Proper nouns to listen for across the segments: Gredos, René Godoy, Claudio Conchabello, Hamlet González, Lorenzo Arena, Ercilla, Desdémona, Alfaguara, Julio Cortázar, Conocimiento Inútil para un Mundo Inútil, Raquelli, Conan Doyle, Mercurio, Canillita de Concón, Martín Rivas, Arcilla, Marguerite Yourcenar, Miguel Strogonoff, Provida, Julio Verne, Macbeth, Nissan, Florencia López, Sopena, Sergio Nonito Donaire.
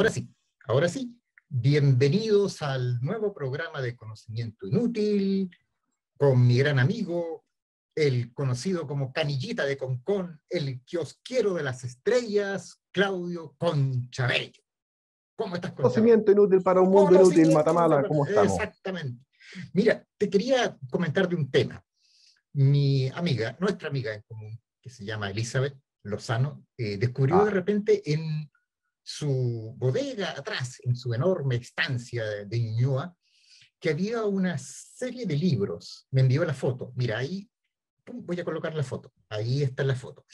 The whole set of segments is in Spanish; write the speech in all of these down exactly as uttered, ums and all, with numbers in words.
Ahora sí, ahora sí. Bienvenidos al nuevo programa de Conocimiento Inútil con mi gran amigo, el conocido como Canillita de Concón, el kiosquero de las estrellas, Claudio Conchabello. ¿Cómo estás, Conchabello? Conocimiento Inútil para un Mundo Inútil, Matamala, ¿cómo estamos? Exactamente. Mira, te quería comentar de un tema. Mi amiga, nuestra amiga en común, que se llama Elizabeth Lozano, eh, descubrió ah. de repente en su bodega atrás, en su enorme estancia de, de Ñuñoa, que había una serie de libros. Me envió la foto. Mira, ahí pum, voy a colocar la foto. Ahí está la foto.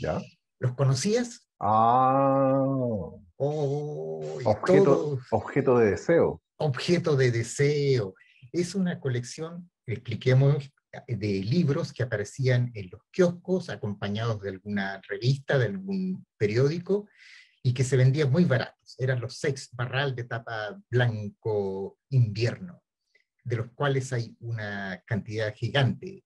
¿Ya? ¿Los conocías? Ah. Oh, objeto, todo, objeto de deseo. Objeto de deseo. Es una colección, expliquemos, de libros que aparecían en los kioscos, acompañados de alguna revista, de algún periódico, y que se vendían muy baratos. Eran los seis barral de tapa blanco invierno, de los cuales hay una cantidad gigante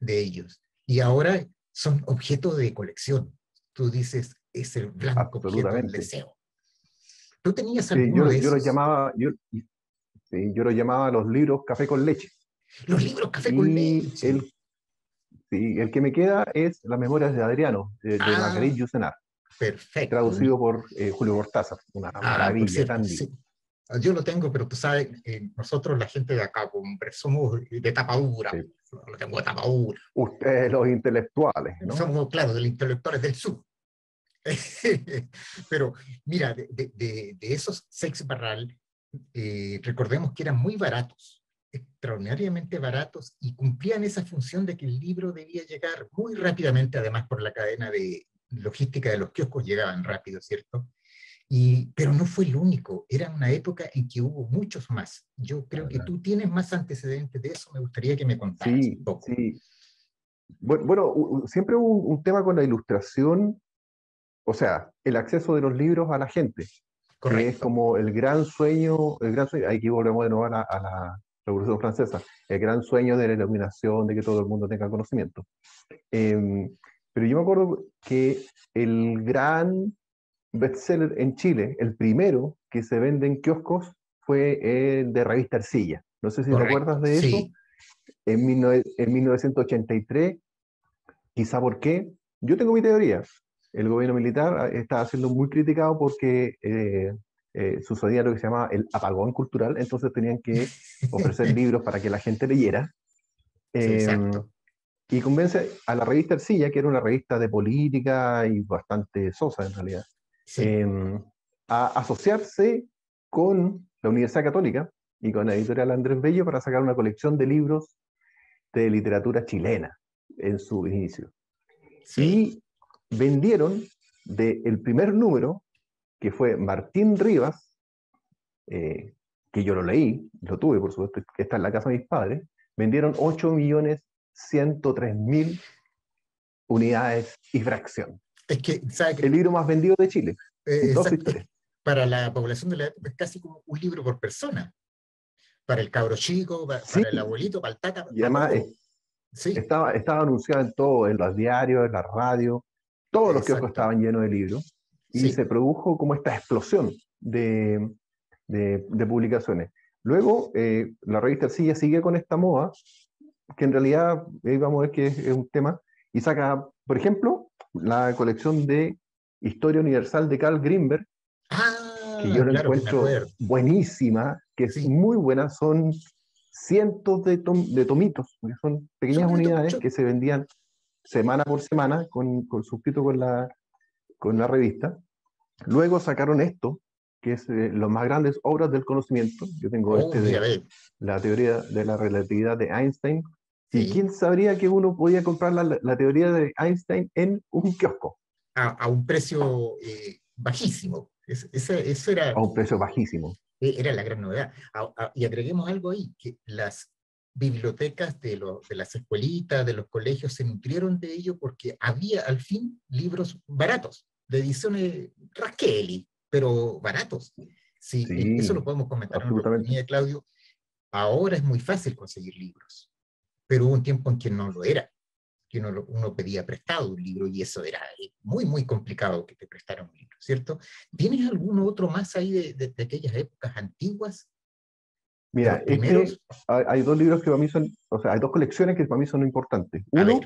de ellos. Y ahora son objetos de colección. Tú dices, es el blanco objeto del deseo. ¿Tú tenías sí, alguno yo, de yo esos? Lo llamaba, yo, sí, yo lo llamaba los libros café con leche. Los libros café y con leche. El, sí, el que me queda es Las Memorias de Adriano, de, de ah. Marguerite Yourcenar. Perfecto. Traducido por eh, Julio Cortázar. Una ah, maravilla. Cierto, tan sí. Yo lo tengo, pero tú sabes, eh, nosotros la gente de acá, hombre, somos de tapadura. Sí. Lo tengo de tapadura. Ustedes los intelectuales, ¿no? Somos, claro, de los intelectuales del sur. Pero mira, de, de, de esos seis barral, eh, recordemos que eran muy baratos, extraordinariamente baratos, y cumplían esa función de que el libro debía llegar muy rápidamente, además por la cadena de logística de los kioscos llegaban rápido, ¿cierto? Y, pero no fue el único, era una época en que hubo muchos más. Yo creo que tú tienes más antecedentes de eso, me gustaría que me contaras sí, un poco. Sí. Bueno, bueno, siempre hubo un tema con la ilustración, o sea, el acceso de los libros a la gente. Correcto. Que es como el gran sueño, el gran sueño, aquí volvemos de nuevo a la, a la Revolución Francesa, el gran sueño de la iluminación, de que todo el mundo tenga conocimiento. Eh, Pero yo me acuerdo que el gran bestseller en Chile, el primero que se vende en kioscos, fue el de Revista Arcilla. No sé si Correcto. te acuerdas de eso. Sí. En, en mil novecientos ochenta y tres, quizá porque, yo tengo mi teoría, el gobierno militar estaba siendo muy criticado porque eh, eh, sucedía lo que se llamaba el apagón cultural, entonces tenían que ofrecer libros para que la gente leyera. Eh, sí, exacto. Y convence a la Revista Arcilla, que era una revista de política y bastante sosa en realidad, sí. eh, a asociarse con la Universidad Católica y con la editorial Andrés Bello para sacar una colección de libros de literatura chilena en su inicio. Sí. Y vendieron del primer número, que fue Martín Rivas, eh, que yo lo leí, lo tuve por supuesto, que está en la casa de mis padres, vendieron ocho millones ciento tres mil unidades y fracción. Es que, ¿sabe que el libro más vendido de Chile? Eh, para la población de la época es casi como un libro por persona. Para el cabro chico, para, sí. para el abuelito, para el tata. Para y además es, sí. estaba, estaba anunciado en todo, en los diarios, en la radio, todos los kioscos estaban llenos de libros y sí. se produjo como esta explosión de, de, de publicaciones. Luego, eh, la Revista Arcilla sigue con esta moda, que en realidad, ahí vamos a ver que es, es un tema, y saca, por ejemplo, la colección de Historia Universal de Carl Grimberg, ah, que yo la claro, encuentro buenísima, que es sí. muy buena, son cientos de, tom, de tomitos, que son pequeñas yo, unidades yo, yo. que se vendían semana por semana, con, con suscrito con la, con la revista. Luego sacaron esto, que es eh, Las Más Grandes Obras del Conocimiento. Yo tengo oh, este de ve. la teoría de la relatividad de Einstein, Sí. ¿Y quién sabría que uno podía comprar la, la teoría de Einstein en un kiosco? A, a un precio eh, bajísimo. Es, ese, eso era, a un precio bajísimo. Era la gran novedad. A, a, y agreguemos algo ahí, que las bibliotecas de, lo, de las escuelitas, de los colegios, se nutrieron de ello porque había, al fin, libros baratos, de ediciones Raquelli, pero baratos. Sí, sí, eso lo podemos comentar en la oportunidad de Claudio. Ahora es muy fácil conseguir libros, pero hubo un tiempo en que no lo era. que uno, uno pedía prestado un libro, y eso era muy, muy complicado que te prestaran un libro, ¿cierto? ¿Tienes algún otro más ahí de, de, de aquellas épocas antiguas? Mira, este, hay, hay dos libros que para mí son, o sea, hay dos colecciones que para mí son importantes. Uno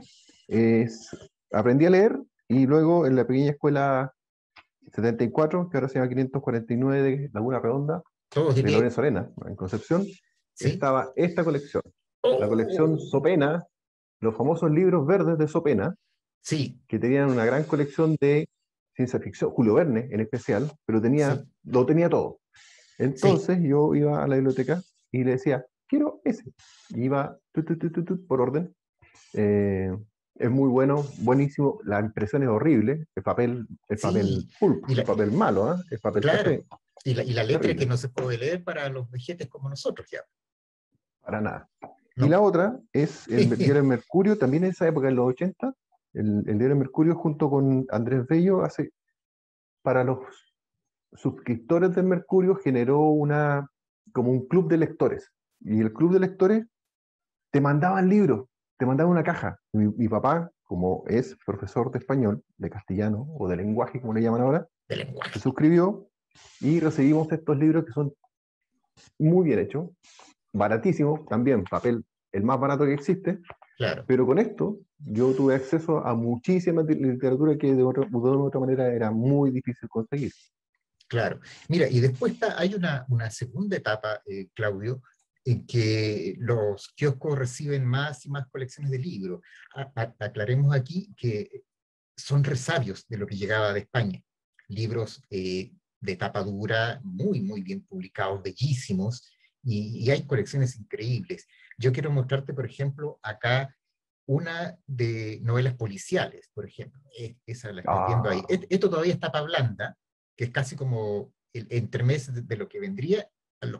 es, aprendí a leer, y luego en la pequeña escuela setenta y cuatro, que ahora se llama quinientos cuarenta y nueve de Laguna Redonda, de Lorenzo Arena, en Concepción, ¿sí? Estaba esta colección, oh, la colección Sopena, los famosos libros verdes de Sopena, sí, que tenían una gran colección de ciencia ficción, Julio Verne en especial, pero tenía, sí, lo tenía todo. Entonces sí, yo iba a la biblioteca y le decía, quiero ese. Y iba tu, tu, tu, tu, tu, por orden. Eh, es muy bueno, buenísimo. La impresión es horrible. El papel, el sí, papel pulpo, el papel malo, ¿eh? El papel, claro, café. Y la, y la letra horrible, que no se puede leer para los vejetes como nosotros, ya. Para nada. No. Y la otra es el diario de Mercurio, también en esa época, en los ochenta. El, el diario de Mercurio, junto con Andrés Bello, hace para los suscriptores del Mercurio, generó una, como un club de lectores, y el club de lectores te mandaban libros, te mandaban una caja. Mi, mi papá, como es profesor de español, de castellano, o de lenguaje, como le llaman ahora, de lenguaje, se suscribió, y recibimos estos libros que son muy bien hechos, baratísimos también, papel el más barato que existe, claro, pero con esto yo tuve acceso a muchísima literatura que de, otro, de otra manera era muy difícil conseguir. Claro. Mira, y después está, hay una, una segunda etapa, eh, Claudio, en que los kioscos reciben más y más colecciones de libros. A, a, aclaremos aquí que son resabios de lo que llegaba de España. Libros eh, de tapa dura, muy, muy bien publicados, bellísimos, y, y hay colecciones increíbles. Yo quiero mostrarte, por ejemplo, acá una de novelas policiales, por ejemplo. Es, esa la estás viendo ahí. Et, esto todavía es tapa blanda, que es casi como el entremés de lo que vendría.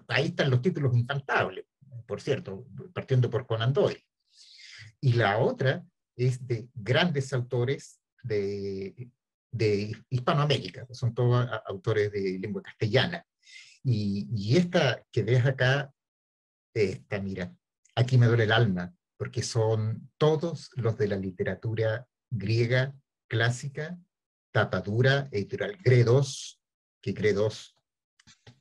Ahí están los títulos infantables, por cierto, partiendo por Conan Doyle. Y la otra es de grandes autores de, de Hispanoamérica, son todos autores de lengua castellana. Y, y esta que ves acá, esta, mira, aquí me duele el alma, porque son todos los de la literatura griega clásica, tapadura, editorial Gredos, que Gredos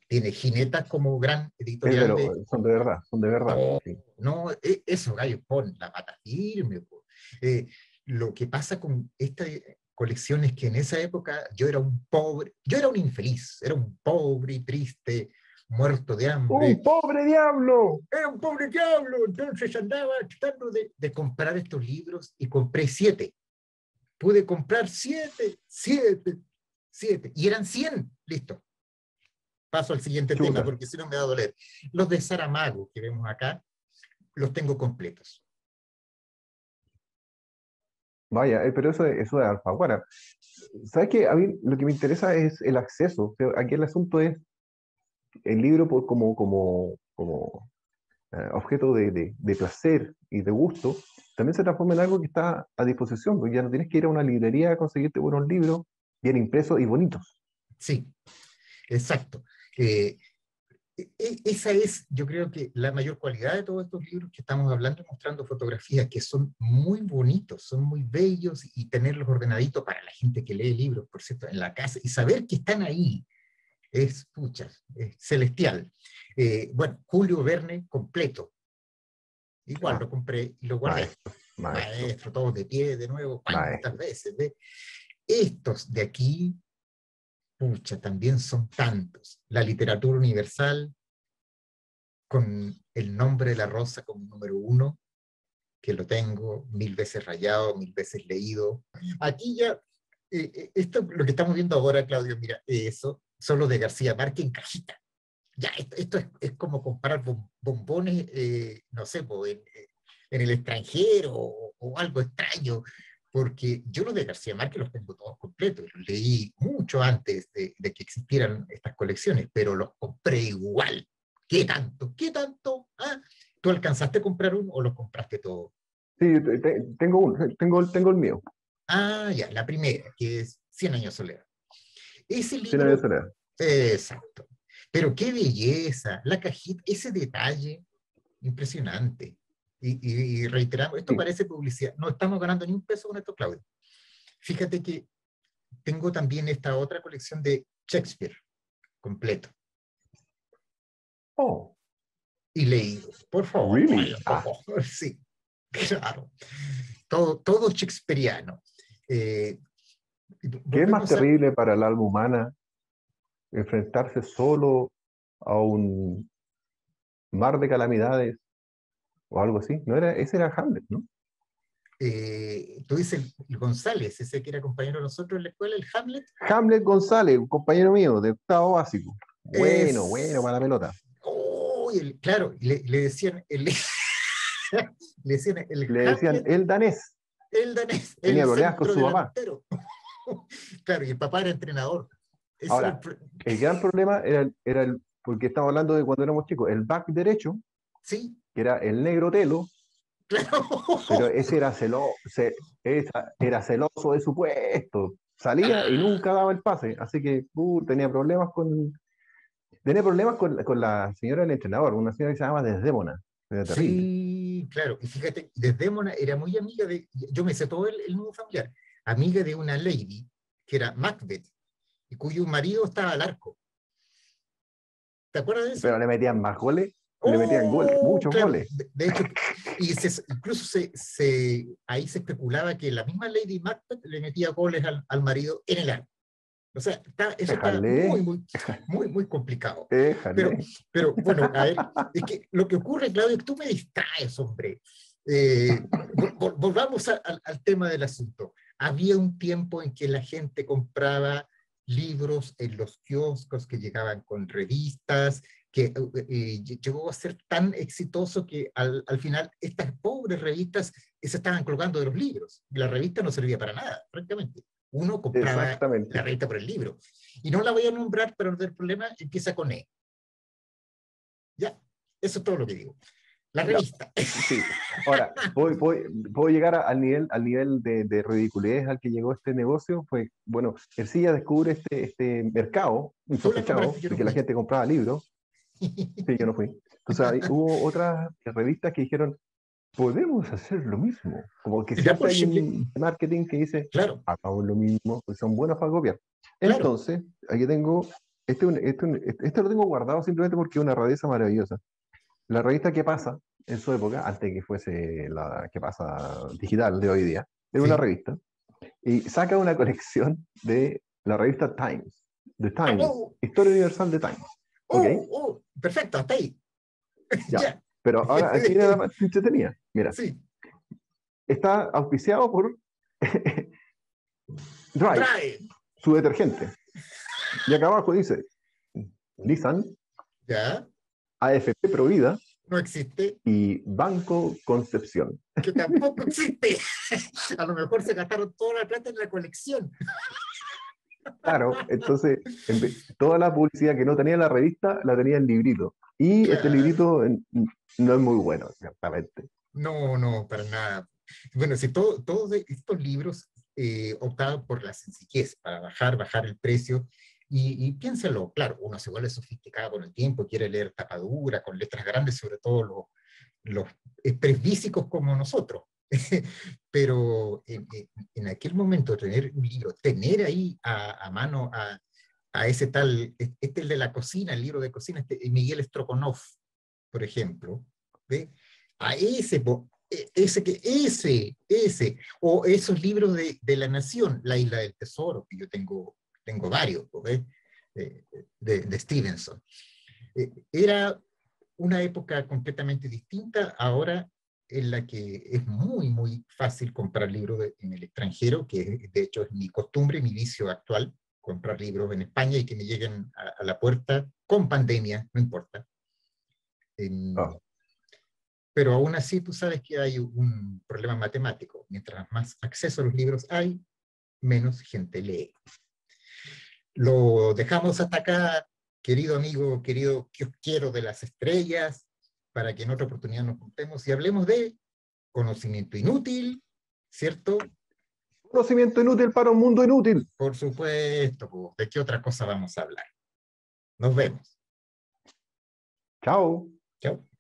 tiene Ginetas como gran editorial. Pero de, son de verdad, son de verdad. No, sí, no, eso, gallo, pon la pata firme. Eh, lo que pasa con esta colección es que en esa época yo era un pobre, yo era un infeliz, era un pobre y triste, muerto de hambre. ¡Un pobre diablo! Era un pobre diablo, entonces andaba tratando de, de comprar estos libros y compré siete. Pude comprar siete, siete, siete. Y eran cien. Listo. Paso al siguiente Chuta. tema, porque si no me va a doler. Los de Saramago, que vemos acá, los tengo completos. Vaya, eh, pero eso, eso de Alfaguara. ¿Sabes qué? A mí lo que me interesa es el acceso. O sea, aquí el asunto es el libro por, como, como, como eh, objeto de, de, de placer y de gusto. También se transforma en algo que está a disposición, porque ya no tienes que ir a una librería a conseguirte buenos libros, bien impresos y bonitos. Sí, exacto. Eh, esa es, yo creo que la mayor cualidad de todos estos libros que estamos hablando, mostrando fotografías, que son muy bonitos, son muy bellos, y tenerlos ordenaditos para la gente que lee libros, por cierto, en la casa, y saber que están ahí, es, pucha, es celestial. Eh, bueno, Julio Verne completo. Igual ah, lo compré y lo guardé. Maestro, maestro. maestro todos de pie de nuevo, cuántas maestro. veces. ¿Ve? Estos de aquí, pucha, también son tantos. La literatura universal, con el nombre de la rosa como número uno, que lo tengo mil veces rayado, mil veces leído. Aquí ya, eh, esto, lo que estamos viendo ahora, Claudio, mira, eso, solo de García Márquez en cajita. Ya, esto, esto es, es como comparar bombones, eh, no sé, en, en el extranjero o, o algo extraño, porque yo los de García Márquez los tengo todos completos, los leí mucho antes de, de que existieran estas colecciones, pero los compré igual. ¿Qué tanto? ¿Qué tanto? ¿Ah? ¿Tú alcanzaste a comprar uno o los compraste todos? Sí, te, tengo uno, tengo, tengo el mío. Ah, ya, la primera, que es Cien años de soledad. Ese libro, Cien años de soledad. Exacto. Pero qué belleza, la cajita, ese detalle, impresionante. y, y, y reiteramos, esto parece publicidad, no estamos ganando ni un peso con esto, Claudio. Fíjate que tengo también esta otra colección de Shakespeare, completo. Oh. Y leído, por favor. Really? Por favor. Ah. Sí, claro. Todo, todo shakespeariano. Eh, ¿Qué es más a... terrible para el alma humana? Enfrentarse solo a un mar de calamidades o algo así. ¿No era? Ese era Hamlet, ¿no? Eh, tú dices el González, ese que era compañero de nosotros en la escuela, el Hamlet. Hamlet González, un compañero mío de octavo básico. Bueno, es... bueno, para la pelota. Oh, el, claro, le, le decían el... Le decían, el, le decían Hamlet, el danés. El danés. Tenía problemas con su delantero. Papá. Claro, y el papá era entrenador. Eso ahora, era el... el gran problema era el, era el, porque estamos hablando de cuando éramos chicos, el back derecho, ¿sí? Que era el negro Telo. Claro. Pero ese era celoso, era celoso de su puesto. Salía y nunca daba el pase. Así que uh, tenía problemas con... Tenía problemas con, con la señora del entrenador, una señora que se llama Desdémona. Sí, claro. Y fíjate, Desdémona era muy amiga de... Yo me sé todo el, el nudo familiar. Amiga de una lady, que era Macbeth, y cuyo marido estaba al arco. ¿Te acuerdas de eso? Pero le metían más goles. Oh, le metían goles, muchos claro, goles. De, de hecho, y se, incluso se, se, ahí se especulaba que la misma lady Macbeth le metía goles al, al marido en el arco. O sea, está, eso está muy, muy, muy, muy complicado. Pero, pero, bueno, a ver, es que lo que ocurre, Claudio, es que tú me distraes, hombre. Eh, vol volvamos a, a, al tema del asunto. Había un tiempo en que la gente compraba libros en los kioscos, que llegaban con revistas, que eh, llegó a ser tan exitoso que al, al final estas pobres revistas se estaban colgando de los libros. La revista no servía para nada, francamente. Uno compraba la revista por el libro. Y no la voy a nombrar, pero el problema empieza con E. Ya, eso es todo lo que digo. La revista. No, sí. Ahora, voy, voy, voy a llegar al nivel, al nivel de, de ridiculez al que llegó este negocio. Fue, bueno, Ercilla descubre este, este mercado insospechado, de que la gente compraba libros. Sí, yo no fui. Entonces, hubo otras revistas que dijeron, podemos hacer lo mismo. Como que siempre hay un marketing que dice, claro, hagamos lo mismo, pues son buenos para copiar. Claro. Entonces, aquí tengo, este, este, este, este lo tengo guardado simplemente porque es una rareza maravillosa. La revista Que Pasa, en su época, antes que fuese la Que Pasa digital de hoy día, era sí. una revista, y saca una colección de la revista Times, The Times, oh, Historia Universal de Times. Oh, ¿okay? Oh, perfecto, hasta ahí. Ya. Yeah. Pero ahora, aquí era la más entretenida. Mira, sí. Está auspiciado por Dry, Dry, su detergente. Y acá abajo dice, Nissan, ¿ya? A F P Provida, no existe, y Banco Concepción. Que tampoco existe. A lo mejor se gastaron toda la plata en la colección. Claro, entonces, toda la publicidad que no tenía la revista, la tenía el librito. Y claro, este librito no es muy bueno, ciertamente. No, no, para nada. Bueno, si todo, todos estos libros eh, optaban por la sencillez, para bajar, bajar el precio. Y, y piénsalo, claro, uno se vuelve sofisticado con el tiempo, quiere leer tapadura, con letras grandes, sobre todo los, los eh, presbísicos como nosotros. Pero en, en aquel momento tener un libro, tener ahí a, a mano a, a ese tal, este el de la cocina, el libro de cocina, este, Miguel Strogonoff, por ejemplo, ¿ve? A ese, ese, ese, ese, o esos libros de, de la Nación, La Isla del Tesoro, que yo tengo, tengo varios, ¿ve? De, de, de Stevenson. Era una época completamente distinta, ahora en la que es muy, muy fácil comprar libros de, en el extranjero, que de hecho es mi costumbre, mi vicio actual, comprar libros en España y que me lleguen a, a la puerta, con pandemia, no importa. Eh, oh. Pero aún así tú sabes que hay un problema matemático. Mientras más acceso a los libros hay, menos gente lee. Lo dejamos hasta acá, querido amigo, querido kiosquero de las estrellas, para que en otra oportunidad nos juntemos y hablemos de conocimiento inútil, ¿cierto? Conocimiento inútil para un mundo inútil. Por supuesto, ¿de qué otra cosa vamos a hablar? Nos vemos. Chao. Chao.